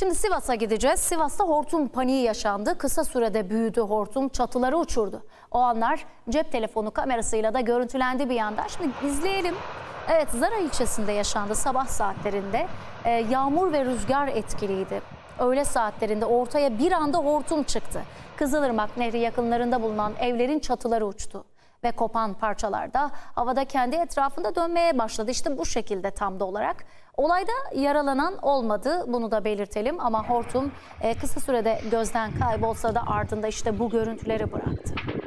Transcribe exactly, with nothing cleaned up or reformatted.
Şimdi Sivas'a gideceğiz. Sivas'ta hortum paniği yaşandı. Kısa sürede büyüdü hortum, çatıları uçurdu. O anlar cep telefonu kamerasıyla da görüntülendi bir yandan. Şimdi izleyelim. Evet, Zara ilçesinde yaşandı sabah saatlerinde. Ee, yağmur ve rüzgar etkiliydi. Öğle saatlerinde ortaya bir anda hortum çıktı. Kızılırmak Nehri yakınlarında bulunan evlerin çatıları uçtu. Ve kopan parçalar da havada kendi etrafında dönmeye başladı. İşte bu şekilde tam da olarak. Olayda yaralanan olmadı, bunu da belirtelim. Ama hortum kısa sürede gözden kaybolsa da ardında işte bu görüntüleri bıraktı.